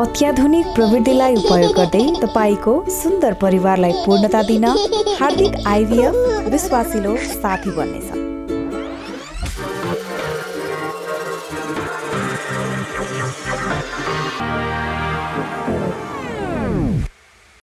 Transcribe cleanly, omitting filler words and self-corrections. अत्याधुनिक प्रविधिलाई उपयोग गर्दै तपाईको सुन्दर परिवारलाई पूर्णता दिन हार्दिक आइभीएफ विश्वासिलो साथी बन्नेछ।